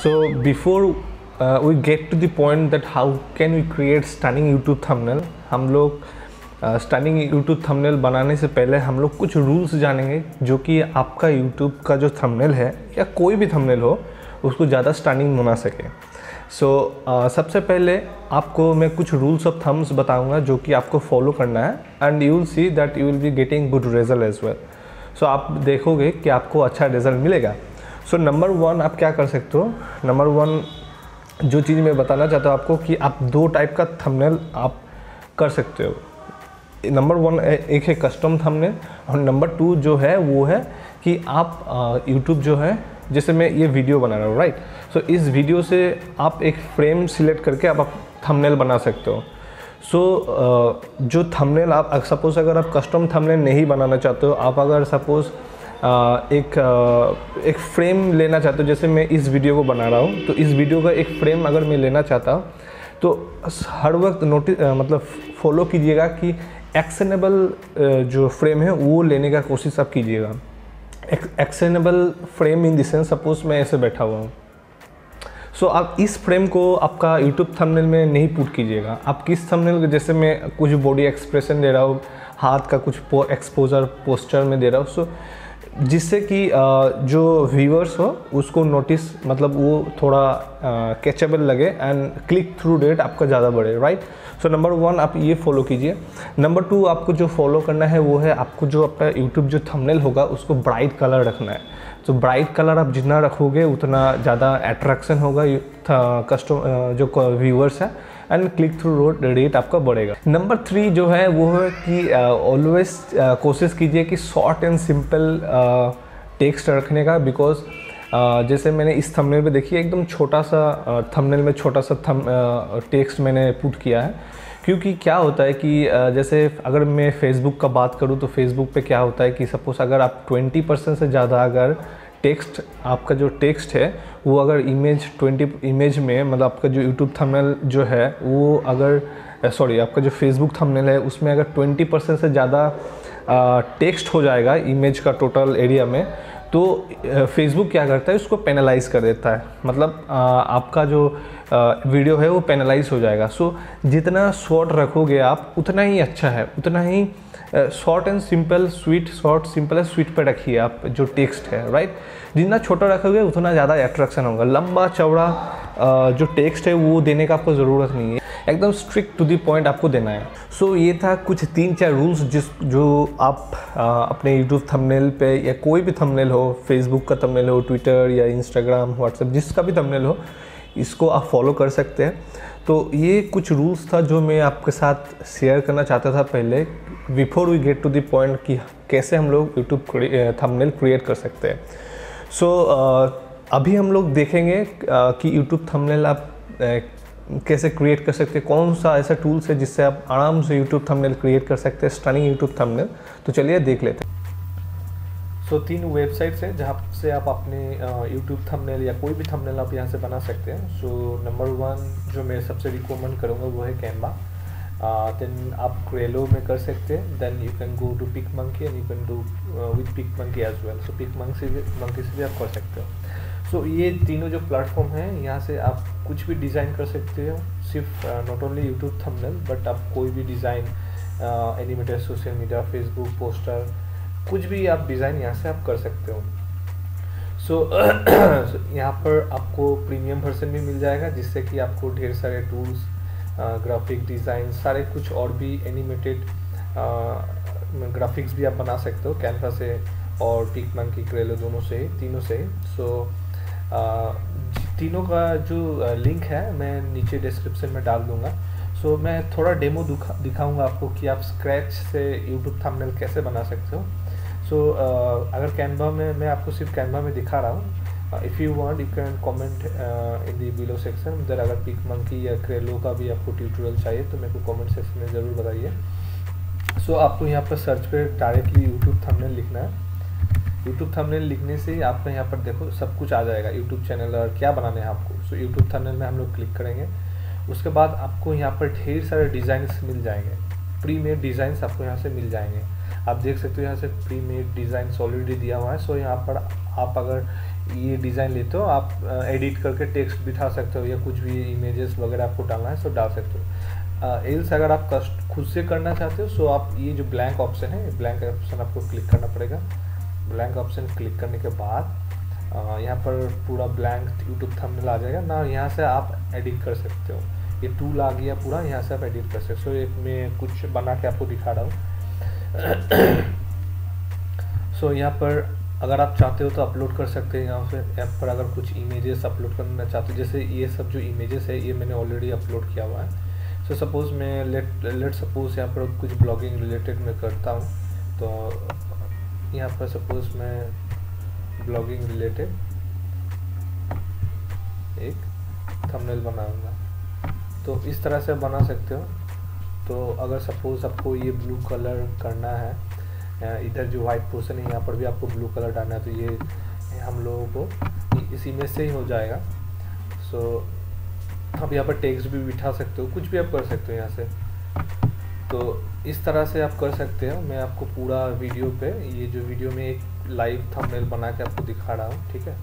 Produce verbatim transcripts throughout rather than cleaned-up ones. So before uh, we get to the point that how can we create stunning YouTube thumbnail, हम लोग stunning YouTube thumbnail बनाने से पहले हम लोग कुछ रूल्स जानेंगे जो कि आपका यूट्यूब का जो थंबनेल है या कोई भी थंबनेल हो उसको ज़्यादा स्टनिंग बना सके। सो so, uh, सबसे पहले आपको मैं कुछ रूल्स ऑफ थम्स बताऊंगा जो कि आपको फॉलो करना है and you will see that you will be getting good result as well. So आप देखोगे कि आपको अच्छा रिजल्ट मिलेगा। सो नंबर वन आप क्या कर सकते हो, नंबर वन जो चीज़ मैं बताना चाहता हूँ आपको कि आप दो टाइप का थंबनेल आप कर सकते हो। नंबर वन एक है कस्टम थंबनेल और नंबर टू जो है वो है कि आप यूट्यूब जो है जैसे मैं ये वीडियो बना रहा हूँ राइट, सो इस वीडियो से आप एक फ्रेम सिलेक्ट करके आप, आप थंबनेल बना सकते हो। सो so, uh, जो थंबनेल आप सपोज़ अगर आप कस्टम थंबनेल नहीं बनाना चाहते हो, आप अगर सपोज़ uh, एक uh, एक फ्रेम लेना चाहते हो, जैसे मैं इस वीडियो को बना रहा हूँ तो इस वीडियो का एक फ्रेम अगर मैं लेना चाहता हूँ तो हर वक्त नोटिस uh, मतलब फॉलो कीजिएगा कि एक्शनेबल जो फ्रेम है वो लेने का कोशिश आप कीजिएगा। Actionable frame in the sense suppose मैं ऐसे बैठा हुआ हूँ, सो so, आप इस फ्रेम को आपका यूट्यूब थंबनेल में नहीं पुट कीजिएगा। आप किस थंबनेल जैसे मैं कुछ बॉडी एक्सप्रेशन दे रहा हूँ, हाथ का कुछ पो, एक्सपोजर पोस्चर में दे रहा हूँ, सो so, जिससे कि जो व्यूअर्स हो उसको नोटिस मतलब वो थोड़ा कैचेबल लगे एंड क्लिक थ्रू रेट आपका ज़्यादा बढ़े राइट। सो नंबर वन आप ये फॉलो कीजिए। नंबर टू आपको जो फॉलो करना है वो है आपको जो आपका यूट्यूब जो थंबनेल होगा उसको ब्राइट कलर रखना है। तो ब्राइट कलर आप जितना रखोगे उतना ज़्यादा अट्रैक्शन होगा कस्टमर जो व्यूअर्स है एंड क्लिक थ्रू रेट आपका बढ़ेगा। नंबर थ्री जो है वो है कि ऑलवेज uh, uh, कोशिश कीजिए कि शॉर्ट एंड सिंपल टेक्स्ट रखने का, बिकॉज uh, जैसे मैंने इस थंबनेल पे देखिए एकदम छोटा सा थंबनेल uh, में छोटा सा टेक्स्ट uh, मैंने पुट किया है, क्योंकि क्या होता है कि uh, जैसे अगर मैं फेसबुक का बात करूँ तो फेसबुक पे क्या होता है कि सपोज़ अगर आप ट्वेंटी परसेंट से ज़्यादा अगर टेक्स्ट आपका जो टेक्स्ट है वो अगर इमेज ट्वेंटी इमेज में मतलब आपका जो यूट्यूब थंबनेल जो है वो अगर सॉरी आपका जो फेसबुक थंबनेल है उसमें अगर ट्वेंटी परसेंट से ज़्यादा टेक्स्ट हो जाएगा इमेज का टोटल एरिया में तो फेसबुक क्या करता है उसको पेनलाइज कर देता है, मतलब आ, आपका जो आ, वीडियो है वो पेनलाइज हो जाएगा। सो जितना शॉर्ट रखोगे आप उतना ही अच्छा है, उतना ही short and simple sweet short simple है स्वीट पे रखिए आप जो टेक्स्ट है राइट। जितना छोटा रखोगे उतना ज़्यादा अट्रैक्शन होगा। लंबा चौड़ा जो टेक्स्ट है वो देने का आपको ज़रूरत नहीं है, एकदम स्ट्रिक्ट टू द पॉइंट आपको देना है। सो so, ये था कुछ तीन चार रूल्स जिस जो आप आ, अपने यूट्यूब थंबनेल पे या कोई भी थंबनेल हो, फेसबुक का थंबनेल हो, ट्विटर या इंस्टाग्राम व्हाट्सएप जिसका भी थंबनेल हो इसको आप फॉलो कर सकते हैं। तो ये कुछ रूल्स था जो मैं आपके साथ शेयर करना चाहता था पहले before we get to the point कि कैसे हम लोग यूट्यूब थंबनेल क्रिएट कर सकते हैं। सो so, अभी हम लोग देखेंगे कि यूट्यूब थंबनेल आप कैसे क्रिएट कर सकते हैं, कौन सा ऐसा टूल्स है जिससे आप आराम से यूट्यूब थंबनेल क्रिएट कर सकते हैं, स्टनिंग यूट्यूब थंबनेल। तो चलिए देख लेते हैं। सो so, तीन वेबसाइट्स हैं जहाँ से आप अपने यूट्यूब थंबनेल या कोई भी थंबनेल आप यहाँ से बना सकते हैं। सो नंबर वन जो मैं सबसे रिकमेंड करूँगा वो है कैनवा, देन आप क्रेलो में कर सकते हैं, then you can go to PicMonkey and you can do with PicMonkey as well. So PicMonkey से भी आप कर सकते हो। सो so, ये तीनों जो प्लेटफॉर्म हैं यहाँ से आप कुछ भी डिज़ाइन कर सकते हो, सिर्फ not only YouTube thumbnail but आप कोई भी design animated social media Facebook poster कुछ भी आप डिज़ाइन यहाँ से आप कर सकते हो। सो so, so, यहाँ पर आपको प्रीमियम वर्जन भी मिल जाएगा जिससे कि आपको ढेर सारे टूल्स ग्राफिक डिज़ाइन सारे कुछ और भी एनिमेटेड ग्राफिक्स भी आप बना सकते हो कैनवा से और पिकमंकी क्रेलो दोनों से तीनों से। सो so, तीनों का जो लिंक है मैं नीचे डिस्क्रिप्शन में डाल दूँगा। सो so, मैं थोड़ा डेमो दिखाऊँगा आपको कि आप स्क्रैच से यूट्यूब थंबनेल कैसे बना सकते हो। सो so, uh, अगर कैनवा में मैं आपको सिर्फ कैनवा में दिखा रहा हूँ, if you want you can comment in the below section. उधर अगर पिकमंकी या क्रेलो का भी आपको ट्यूटोरियल चाहिए तो मेरे को कमेंट सेक्शन में ज़रूर बताइए। सो so, आपको यहाँ पर सर्च पे डायरेक्टली यूट्यूब थंबनेल लिखना है। यूट्यूब थंबनेल लिखने से ही आपको यहाँ पर देखो सब कुछ आ जाएगा, यूट्यूब चैनल और क्या बनाना है आपको। सो so, यूट्यूब थंबनेल में हम लोग क्लिक करेंगे, उसके बाद आपको यहाँ पर ढेर सारे डिज़ाइंस मिल जाएंगे, प्री मेड डिज़ाइंस आपको यहाँ से मिल जाएंगे। आप देख सकते हो यहाँ से प्री मेड डिज़ाइंस ऑलरेडी दिया हुआ है। सो यहाँ पर आप अगर ये डिज़ाइन लेते हो आप एडिट करके टेक्स्ट बिठा सकते हो या कुछ भी इमेजेस वगैरह आपको डालना है सो डाल सकते हो। एल्स अगर आप कस्ट खुद से करना चाहते हो सो आप ये जो ब्लैंक ऑप्शन है, ब्लैंक ऑप्शन आपको क्लिक करना पड़ेगा। ब्लैंक ऑप्शन क्लिक करने के बाद यहाँ पर पूरा ब्लैंक यूट्यूब थंबनेल आ जाएगा ना, यहाँ से आप एडिट कर सकते हो। ये टूल आ गया पूरा, यहाँ से आप एडिट कर सकते हो। एक मैं कुछ बना के आपको दिखा रहा हूँ। सो यहाँ पर अगर आप चाहते हो तो अपलोड कर सकते हैं। यहाँ से यहाँ पर अगर कुछ इमेजेस अपलोड करना चाहते हो, जैसे ये सब जो इमेजेस है ये मैंने ऑलरेडी अपलोड किया हुआ है। सो सपोज़ मैं लेट लेट सपोज़ यहाँ पर कुछ ब्लॉगिंग रिलेटेड मैं करता हूँ, तो यहाँ पर सपोज़ मैं ब्लॉगिंग रिलेटेड एक थंबनेल बनाऊंगा, तो इस तरह से बना सकते हो। तो अगर सपोज़ आपको ये ब्लू कलर करना है, इधर जो वाइट पोर्शन है यहाँ पर भी आपको ब्लू कलर डालना है, तो ये हम लोगों को इस इमेज से ही हो जाएगा। सो आप यहाँ पर टेक्स्ट भी बिठा सकते हो, कुछ भी आप कर सकते हो यहाँ से। तो इस तरह से आप कर सकते हो। मैं आपको पूरा वीडियो पे, ये जो वीडियो में एक लाइव थंबनेल बना के आपको दिखा रहा हूँ, ठीक है।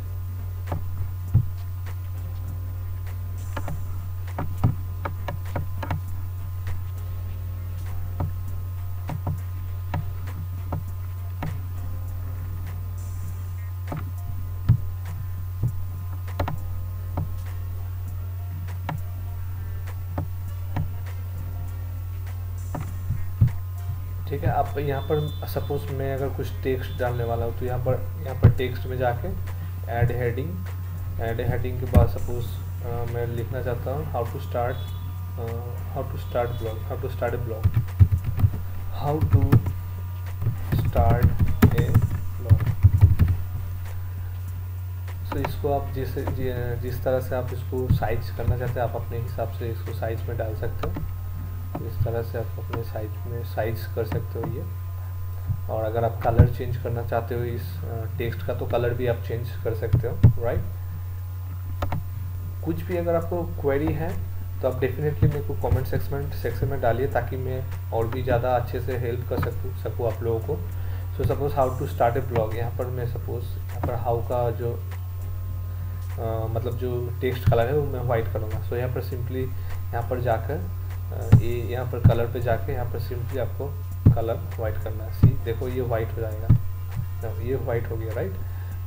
ठीक है, आप यहाँ पर सपोज़ मैं अगर कुछ टेक्स्ट डालने वाला हूँ तो यहाँ पर यहाँ पर टेक्स्ट में जाके ऐड हेडिंग, ऐड हेडिंग के बाद सपोज़ मैं लिखना चाहता हूँ how to start how to start blog how to start a blog how to start a blog. So इसको आप जिस जिस तरह से आप इसको साइज करना चाहते हैं आप अपने हिसाब से इसको साइज में डाल सकते हो। इस तरह से आप अपने साइज में साइज कर सकते हो ये। और अगर आप कलर चेंज करना चाहते हो इस टेक्स्ट का तो कलर भी आप चेंज कर सकते हो, राइट। कुछ भी अगर आपको क्वेरी है तो आप डेफिनेटली मेरे को कमेंट सेक्शन सेक्शन में डालिए ताकि मैं और भी ज़्यादा अच्छे से हेल्प कर सकूँ सकूँ आप लोगों को। So suppose how to start a blog, यहाँ पर मैं सपोज़ यहाँ पर हाउ का जो आ, मतलब जो टेक्स्ट कलर है वो मैं वाइट करूँगा। सो यहाँ पर सिंपली यहाँ पर जाकर ये यह यहाँ पर कलर पे जाके यहाँ पर सिंपली आपको कलर वाइट करना है। सी देखो ये वाइट हो जाएगा, ये वाइट हो गया, राइट।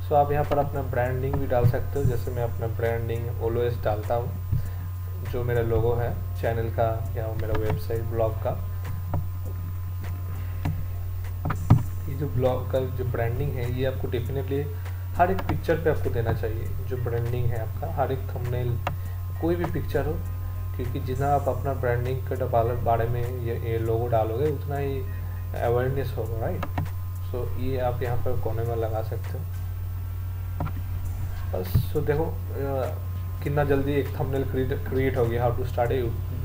सो आप यहाँ पर अपना ब्रांडिंग भी डाल सकते हो। जैसे मैं अपना ब्रांडिंग ऑलवेज डालता हूँ, जो मेरा लोगो है चैनल का या मेरा वेबसाइट ब्लॉग का, ये जो ब्लॉग का जो ब्रांडिंग है ये आपको डेफिनेटली हर एक पिक्चर पर आपको देना चाहिए। जो ब्रांडिंग है आपका हर एक थंबनेल, कोई भी पिक्चर हो, क्योंकि जितना आप अपना ब्रांडिंग के बारे में ये, ये लोगो डालोगे उतना ही अवेयरनेस होगा, राइट। सो so, ये आप यहाँ पर कोने में लगा सकते हो बस। सो so, देखो कितना जल्दी एक थंबनेल क्रिएट क्रिएट हो गया, how to start a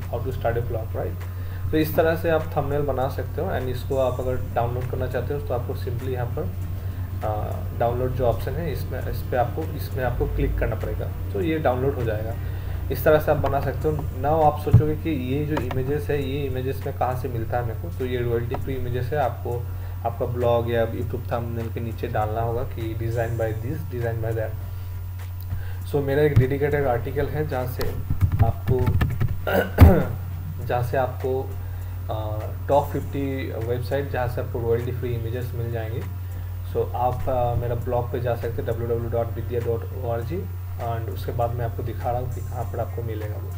how to start a blog, right. तो इस तरह से आप थंबनेल बना सकते हो। एंड इसको आप अगर डाउनलोड करना चाहते हो तो आपको सिंपली यहाँ पर डाउनलोड जो ऑप्शन है इसमें इस पर आपको इसमें आपको क्लिक करना पड़ेगा, तो ये डाउनलोड हो जाएगा। इस तरह से आप बना सकते हो ना। आप सोचोगे कि ये जो इमेजेस है ये इमेजेस में कहाँ से मिलता है मेरे को, तो ये रॉयल्टी फ्री इमेजेस है। आपको आपका ब्लॉग या यूट्यूब थंबनेल के नीचे डालना होगा कि design by this, design by that. So मेरा एक डेडिकेटेड आर्टिकल है जहाँ से आपको जहाँ से आपको टॉप फिफ्टी वेबसाइट जहाँ से आपको रॉयल्टी फ्री इमेजेस मिल जाएंगे। सो so, आप आ, मेरा ब्लॉग पे जा सकते हैं W W W dot Vidya dot O R G, and उसके बाद मैं आपको दिखा रहा हूँ कि कहाँ पर आपको मिलेगा वो।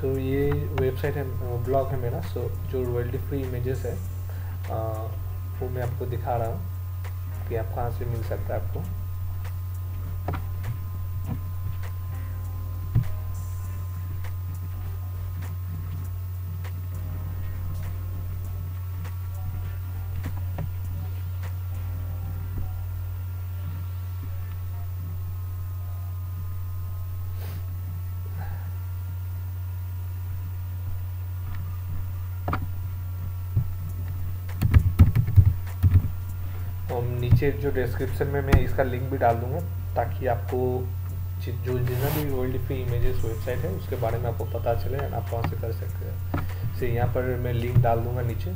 सो so, ये वेबसाइट है, ब्लॉग है मेरा। सो so, जो रॉयल्टी फ्री इमेजेस है आ, वो मैं आपको दिखा रहा हूँ कि आप कहाँ से मिल सकता है आपको। नीचे जो डिस्क्रिप्शन में मैं इसका लिंक भी डाल दूंगा ताकि आपको जो जितना भी वर्ल्ड फ्री इमेजेस वेबसाइट है उसके बारे में आपको पता चले, आप वहाँ से कर सकते हैं। से यहाँ पर मैं लिंक डाल दूंगा नीचे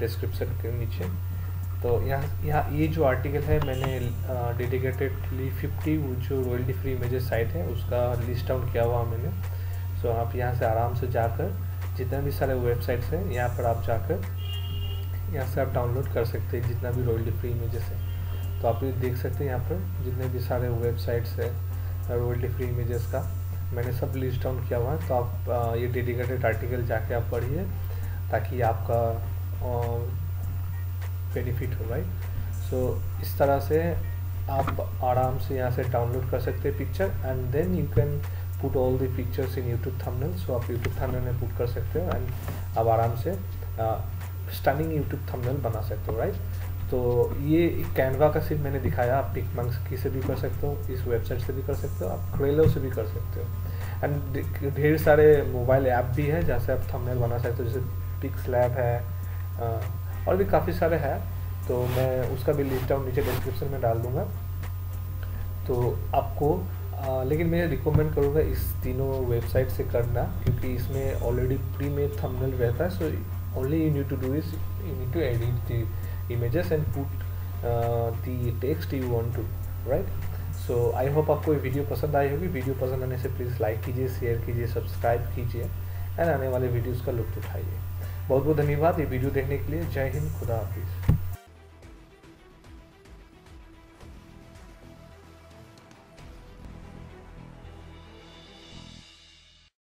डिस्क्रिप्शन के नीचे। तो यहाँ यहाँ ये जो आर्टिकल है मैंने डेडिकेटेडली फिफ्टी जो रॉयल्टी फ्री इमेजेस साइट है उसका लिस्ट आउट किया हुआ मैंने। सो so, आप यहाँ से आराम से जाकर जितना भी सारे वेबसाइट्स हैं यहाँ पर आप जाकर यहाँ से आप डाउनलोड कर सकते हैं जितना भी रॉयल्टी फ्री इमेजेस है। तो आप ये देख सकते हैं यहाँ पर जितने भी सारे वेबसाइट्स है रॉयल्टी फ्री इमेजेस का मैंने सब लिस्ट डाउन किया हुआ है। तो आप ये डेडिकेटेड आर्टिकल जाके आप पढ़िए ताकि आपका बेनिफिट हो भाई। सो so, इस तरह से आप आराम से यहाँ से डाउनलोड कर सकते हैं picture and then you can put all the pictures in YouTube thumbnail. So आप यूट्यूब थंबनेल में पुट कर सकते हो एंड आप आराम से स्टनिंग यूट्यूब थंबनेल बना सकते हो राइट। तो ये कैनवा का सिर्फ मैंने दिखाया, आप पिकमंकी से भी कर सकते हो, इस वेबसाइट से भी कर सकते हो, आप क्रेलो से भी कर सकते हो एंड ढेर सारे मोबाइल ऐप भी है जहाँ से आप थंबनेल बना सकते हो जैसे पिक्सलैब है आ, और भी काफ़ी सारे हैं। तो मैं उसका भी लिस्ट डाउन नीचे डिस्क्रिप्शन में डाल दूँगा। तो आपको आ, लेकिन मैं रिकमेंड करूँगा इस तीनों वेबसाइट से करना क्योंकि इसमें ऑलरेडी प्री में थंबनेल रहता है। So only you need to do is you need to edit the images and put uh, the text you want to right। so I hope आपको ये वीडियो पसंद आई होगी। वीडियो पसंद आने से प्लीज़ लाइक कीजिए, शेयर कीजिए, सब्सक्राइब कीजिए एंड आने वाले वीडियोस का लुत्फ उठाइए। बहुत बहुत धन्यवाद ये वीडियो देखने के लिए। जय हिंद, खुदा हाफिज़।